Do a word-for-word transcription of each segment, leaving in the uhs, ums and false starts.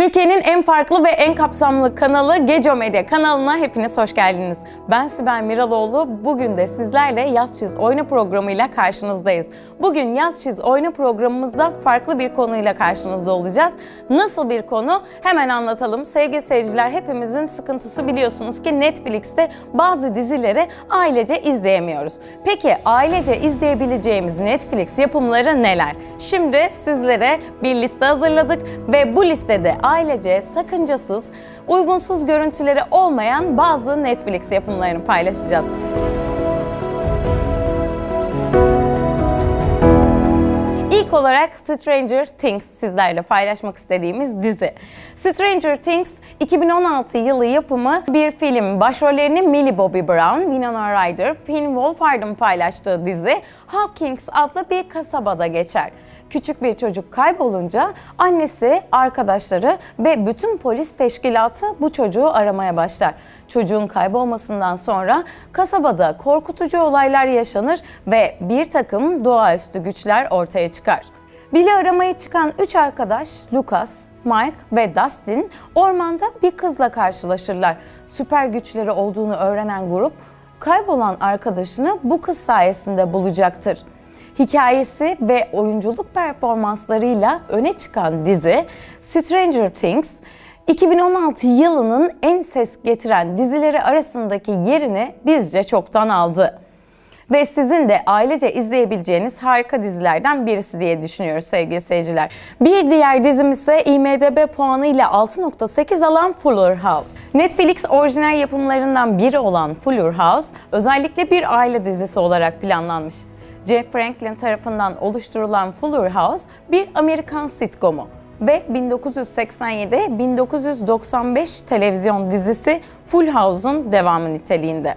Türkiye'nin en farklı ve en kapsamlı kanalı Gece Medya kanalına hepiniz hoş geldiniz. Ben Sibel Miraloğlu. Bugün de sizlerle Yaz-Çiz-Oyna programıyla karşınızdayız. Bugün Yaz-Çiz-Oyna programımızda farklı bir konuyla karşınızda olacağız. Nasıl bir konu? Hemen anlatalım. Sevgili seyirciler, hepimizin sıkıntısı biliyorsunuz ki Netflix'te bazı dizileri ailece izleyemiyoruz. Peki ailece izleyebileceğimiz Netflix yapımları neler? Şimdi sizlere bir liste hazırladık ve bu listede ailece sakıncasız, uygunsuz görüntüleri olmayan bazı Netflix yapımlarını paylaşacağız. İlk olarak Stranger Things sizlerle paylaşmak istediğimiz dizi. Stranger Things iki bin on altı yılı yapımı bir film. Başrollerini Millie Bobby Brown, Winona Ryder, Finn Wolfhard'ın paylaştığı dizi Hawkins adlı bir kasabada geçer. Küçük bir çocuk kaybolunca annesi, arkadaşları ve bütün polis teşkilatı bu çocuğu aramaya başlar. Çocuğun kaybolmasından sonra kasabada korkutucu olaylar yaşanır ve bir takım doğaüstü güçler ortaya çıkar. Bill'i aramaya çıkan üç arkadaş Lucas, Mike ve Dustin ormanda bir kızla karşılaşırlar. Süper güçleri olduğunu öğrenen grup kaybolan arkadaşını bu kız sayesinde bulacaktır. Hikayesi ve oyunculuk performanslarıyla öne çıkan dizi Stranger Things, iki bin on altı yılının en ses getiren dizileri arasındaki yerini bizce çoktan aldı. Ve sizin de ailece izleyebileceğiniz harika dizilerden birisi diye düşünüyoruz sevgili seyirciler. Bir diğer dizim ise IMDb puanıyla altı nokta sekiz alan Fuller House. Netflix orijinal yapımlarından biri olan Fuller House özellikle bir aile dizisi olarak planlanmış. Jeff Franklin tarafından oluşturulan Fuller House bir Amerikan sitcomu ve bin dokuz yüz seksen yedi bin dokuz yüz doksan beş televizyon dizisi Full House'un devamı niteliğinde.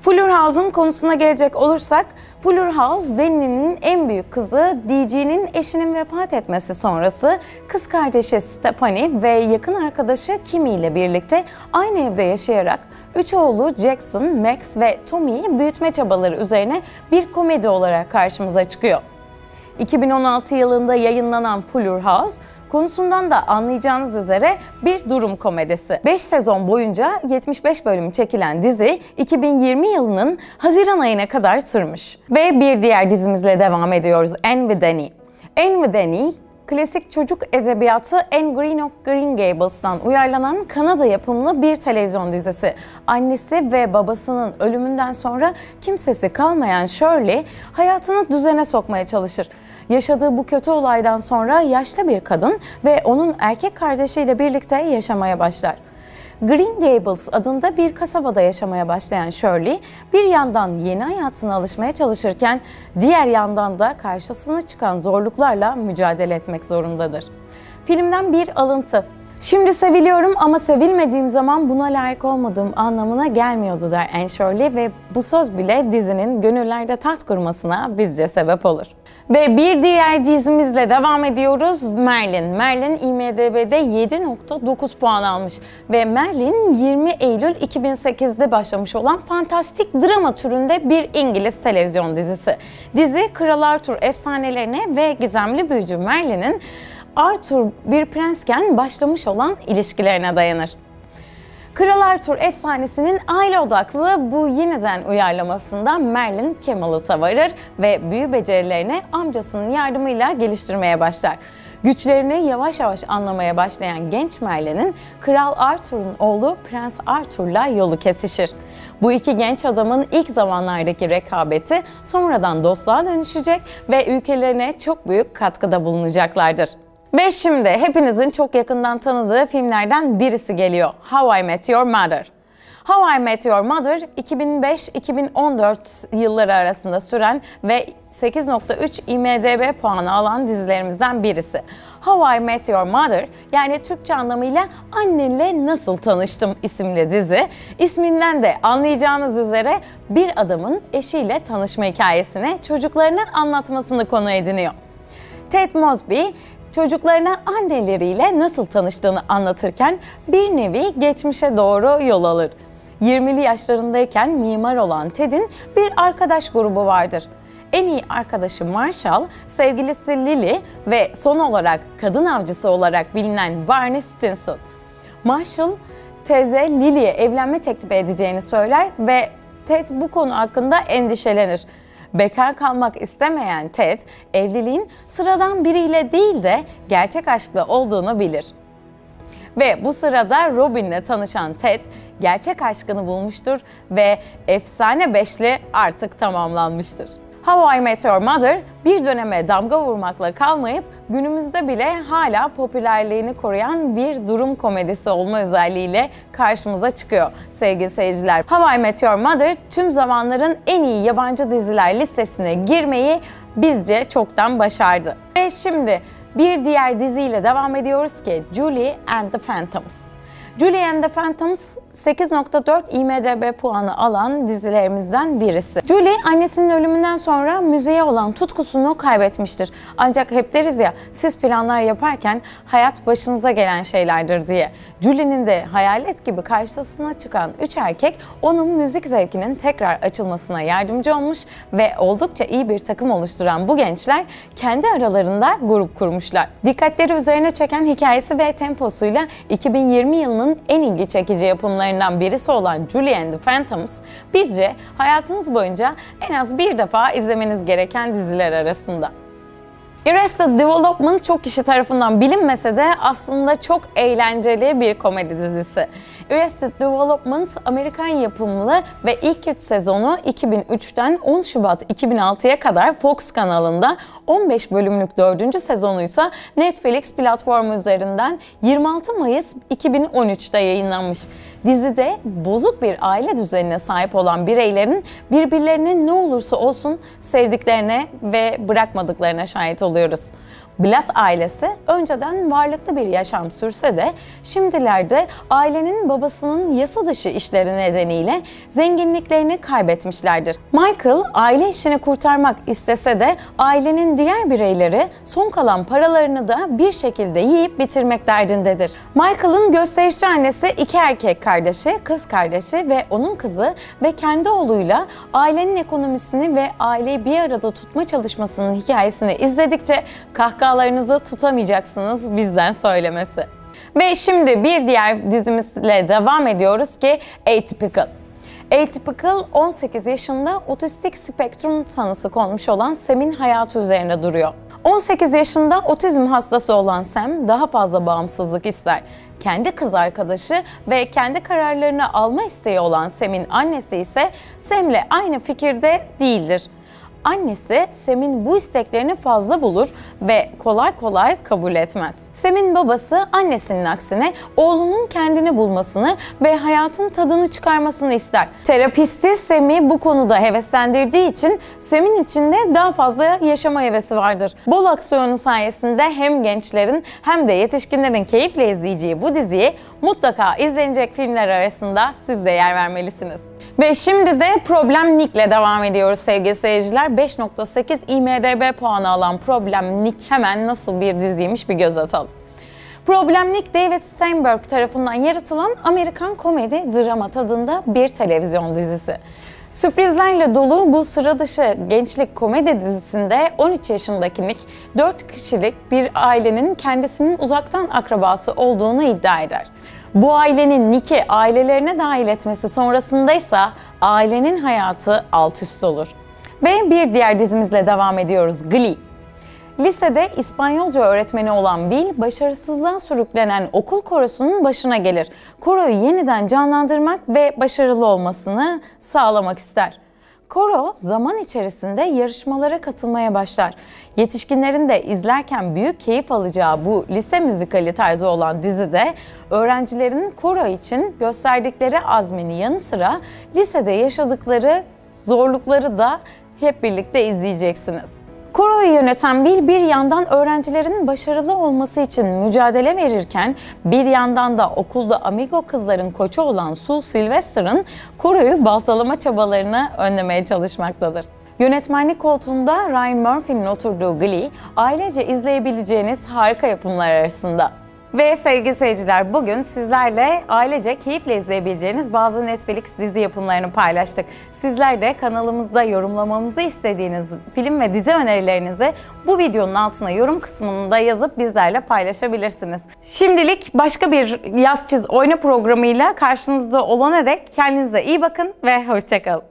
Fuller House'un konusuna gelecek olursak, Fuller House, Danny'nin en büyük kızı D G'nin eşinin vefat etmesi sonrası kız kardeşi Stephanie ve yakın arkadaşı Kimmy ile birlikte aynı evde yaşayarak üç oğlu Jackson, Max ve Tommy'yi büyütme çabaları üzerine bir komedi olarak karşımıza çıkıyor. iki bin on altı yılında yayınlanan Fuller House, konusundan da anlayacağınız üzere bir durum komedisi. beş sezon boyunca yetmiş beş bölüm çekilen dizi iki bin yirmi yılının Haziran ayına kadar sürmüş. Ve bir diğer dizimizle devam ediyoruz, Anne with an E. Anne with an E, klasik çocuk edebiyatı Anne Green of Green Gables'tan uyarlanan Kanada yapımlı bir televizyon dizisi. Annesi ve babasının ölümünden sonra kimsesi kalmayan Shirley hayatını düzene sokmaya çalışır. Yaşadığı bu kötü olaydan sonra yaşlı bir kadın ve onun erkek kardeşiyle birlikte yaşamaya başlar. Green Gables adında bir kasabada yaşamaya başlayan Shirley, bir yandan yeni hayatına alışmaya çalışırken diğer yandan da karşısına çıkan zorluklarla mücadele etmek zorundadır. Filmden bir alıntı. "Şimdi seviliyorum ama sevilmediğim zaman buna layık olmadığım anlamına gelmiyordu" der Anne Shirley ve bu söz bile dizinin gönüllerde taht kurmasına bizce sebep olur. Ve bir diğer dizimizle devam ediyoruz, Merlin. Merlin IMDb'de yedi nokta dokuz puan almış ve Merlin yirmi Eylül iki bin sekiz'de başlamış olan fantastik drama türünde bir İngiliz televizyon dizisi. Dizi Kral Arthur efsanelerine ve gizemli büyücü Merlin'in Arthur bir prensken başlamış olan ilişkilerine dayanır. Kral Arthur efsanesinin aile odaklı bu yeniden uyarlamasında Merlin Camelot'a varır ve büyü becerilerini amcasının yardımıyla geliştirmeye başlar. Güçlerini yavaş yavaş anlamaya başlayan genç Merlin'in Kral Arthur'un oğlu Prens Arthur'la yolu kesişir. Bu iki genç adamın ilk zamanlardaki rekabeti sonradan dostluğa dönüşecek ve ülkelerine çok büyük katkıda bulunacaklardır. Ve şimdi hepinizin çok yakından tanıdığı filmlerden birisi geliyor, How I Met Your Mother. How I Met Your Mother, iki bin beş iki bin on dört yılları arasında süren ve sekiz nokta üç IMDb puanı alan dizilerimizden birisi. How I Met Your Mother, yani Türkçe anlamıyla Annenle Nasıl Tanıştım isimli dizi, isminden de anlayacağınız üzere bir adamın eşiyle tanışma hikayesini çocuklarına anlatmasını konu ediniyor. Ted Mosby, çocuklarına anneleriyle nasıl tanıştığını anlatırken bir nevi geçmişe doğru yol alır. yirmili yaşlarındayken mimar olan Ted'in bir arkadaş grubu vardır. en iyi arkadaşı Marshall, sevgilisi Lily ve son olarak kadın avcısı olarak bilinen Barney Stinson. Marshall, teyze Lily'ye evlenme teklifi edeceğini söyler ve Ted bu konu hakkında endişelenir. Bekar kalmak istemeyen Ted, evliliğin sıradan biriyle değil de gerçek aşkla olduğunu bilir. Ve bu sırada Robin'le tanışan Ted, gerçek aşkını bulmuştur ve efsane beşli artık tamamlanmıştır. How I Met Your Mother, bir döneme damga vurmakla kalmayıp günümüzde bile hala popülerliğini koruyan bir durum komedisi olma özelliğiyle karşımıza çıkıyor sevgili seyirciler. How I Met Your Mother, tüm zamanların en iyi yabancı diziler listesine girmeyi bizce çoktan başardı. Ve şimdi bir diğer diziyle devam ediyoruz ki Julie and the Phantoms. Julie and the Phantoms sekiz nokta dört IMDb puanı alan dizilerimizden birisi. Julie annesinin ölümünden sonra müziğe olan tutkusunu kaybetmiştir. Ancak hep deriz ya, siz planlar yaparken hayat başınıza gelen şeylerdir diye. Julie'nin de hayalet gibi karşısına çıkan üç erkek onun müzik zevkinin tekrar açılmasına yardımcı olmuş ve oldukça iyi bir takım oluşturan bu gençler kendi aralarında grup kurmuşlar. Dikkatleri üzerine çeken hikayesi ve temposuyla iki bin yirmi yılının en ilgi çekici yapımlarından birisi olan Julie and the Phantoms, bizce hayatınız boyunca en az bir defa izlemeniz gereken diziler arasında. Arrested Development çok kişi tarafından bilinmese de aslında çok eğlenceli bir komedi dizisi. Arrested Development, Amerikan yapımlı ve ilk üç sezonu iki bin üçten on Şubat iki bin altıya kadar Fox kanalında, on beş bölümlük dördüncü sezonuysa Netflix platformu üzerinden yirmi altı Mayıs iki bin on üçte yayınlanmış. Dizide bozuk bir aile düzenine sahip olan bireylerin birbirlerinin ne olursa olsun sevdiklerine ve bırakmadıklarına şahit oluyoruz. Bluth ailesi önceden varlıklı bir yaşam sürse de şimdilerde ailenin babasının yasa dışı işleri nedeniyle zenginliklerini kaybetmişlerdir. Michael aile işini kurtarmak istese de ailenin diğer bireyleri son kalan paralarını da bir şekilde yiyip bitirmek derdindedir. Michael'ın gösterişçi annesi iki erkek kardeşi, kız kardeşi ve onun kızı ve kendi oğluyla ailenin ekonomisini ve aileyi bir arada tutma çalışmasının hikayesini izledikçe kahkaha Kahkahalarınızı tutamayacaksınız bizden söylemesi. Ve şimdi bir diğer dizimizle devam ediyoruz ki Atypical. Atypical, on sekiz yaşında otistik spektrum tanısı konmuş olan Sam'in hayatı üzerine duruyor. on sekiz yaşında otizm hastası olan Sam daha fazla bağımsızlık ister. Kendi kız arkadaşı ve kendi kararlarını alma isteği olan Sam'in annesi ise Sam'le aynı fikirde değildir. Annesi Sam'in bu isteklerini fazla bulur ve kolay kolay kabul etmez. Sam'in babası annesinin aksine oğlunun kendini bulmasını ve hayatın tadını çıkarmasını ister. Terapisti Sam'i bu konuda heveslendirdiği için Sam'in içinde daha fazla yaşama hevesi vardır. Bol aksiyonu sayesinde hem gençlerin hem de yetişkinlerin keyifle izleyeceği bu diziyi mutlaka izlenecek filmler arasında siz de yer vermelisiniz. Ve şimdi de Problemnik'le devam ediyoruz sevgili seyirciler. beş nokta sekiz IMDb puanı alan Problemnik hemen nasıl bir diziymiş bir göz atalım. Problemnik, David Steinberg tarafından yaratılan Amerikan komedi drama tadında bir televizyon dizisi. Sürprizlerle dolu bu sıra dışı gençlik komedi dizisinde on üç yaşındaki Nick, dört kişilik bir ailenin kendisinin uzaktan akrabası olduğunu iddia eder. Bu ailenin Nick'i ailelerine dahil etmesi sonrasındaysa ailenin hayatı alt üst olur. Ve bir diğer dizimizle devam ediyoruz, Glee. Lisede İspanyolca öğretmeni olan Bill, başarısızlığa sürüklenen okul korosunun başına gelir. Koroyu yeniden canlandırmak ve başarılı olmasını sağlamak ister. Koro zaman içerisinde yarışmalara katılmaya başlar. Yetişkinlerin de izlerken büyük keyif alacağı bu lise müzikali tarzı olan dizide öğrencilerin koro için gösterdikleri azminin yanı sıra lisede yaşadıkları zorlukları da hep birlikte izleyeceksiniz. Koro'yu yöneten Bill bir yandan öğrencilerin başarılı olması için mücadele verirken bir yandan da okulda amigo kızların koçu olan Sue Sylvester'ın Koro'yu baltalama çabalarını önlemeye çalışmaktadır. Yönetmenlik koltuğunda Ryan Murphy'nin oturduğu Glee, ailece izleyebileceğiniz harika yapımlar arasında. Ve sevgili seyirciler, bugün sizlerle ailece keyifle izleyebileceğiniz bazı Netflix dizi yapımlarını paylaştık. Sizler de kanalımızda yorumlamamızı istediğiniz film ve dizi önerilerinizi bu videonun altına yorum kısmında yazıp bizlerle paylaşabilirsiniz. Şimdilik başka bir Yaz-Çiz-Oyna programıyla karşınızda olana dek kendinize iyi bakın ve hoşça kalın.